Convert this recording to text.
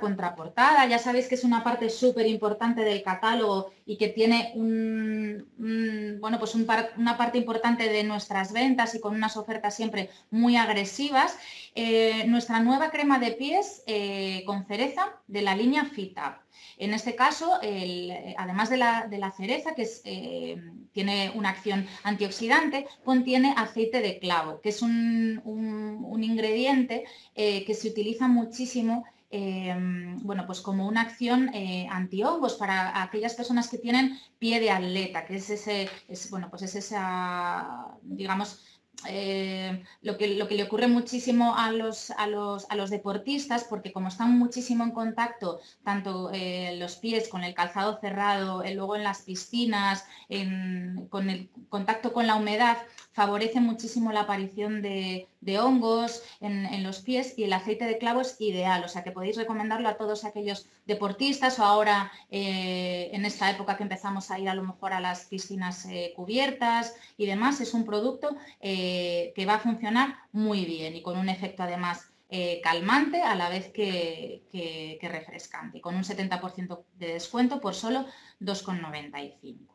contraportada, ya sabéis que es una parte súper importante del catálogo y que tiene una parte importante de nuestras ventas y con unas ofertas siempre muy agresivas. Nuestra nueva crema de pies con cereza de la línea Feet Up. En este caso, además de la cereza, que tiene una acción antioxidante, contiene aceite de clavo, que es un ingrediente que se utiliza muchísimo como una acción antihongos para aquellas personas que tienen pie de atleta, que es lo que le ocurre muchísimo a los deportistas, porque como están muchísimo en contacto tanto los pies con el calzado cerrado, luego en las piscinas, con el contacto con la humedad, favorece muchísimo la aparición de hongos en los pies, y el aceite de clavo es ideal, o sea que podéis recomendarlo a todos aquellos deportistas o ahora en esta época que empezamos a ir a lo mejor a las piscinas cubiertas y demás. Es un producto que va a funcionar muy bien y con un efecto además calmante a la vez que refrescante, y con un 70% de descuento por solo 2,95.